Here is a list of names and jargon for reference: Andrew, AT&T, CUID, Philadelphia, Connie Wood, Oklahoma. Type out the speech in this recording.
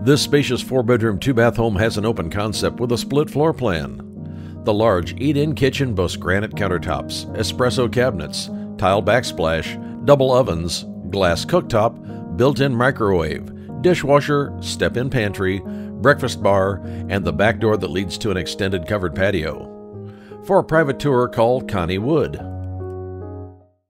This spacious 4-bedroom, 2-bath home has an open concept with a split floor plan. The large eat-in kitchen boasts granite countertops, espresso cabinets, tile backsplash, double ovens, glass cooktop, built-in microwave, dishwasher, step-in pantry, breakfast bar, and the back door that leads to an extended covered patio. For a private tour, call Connie Wood.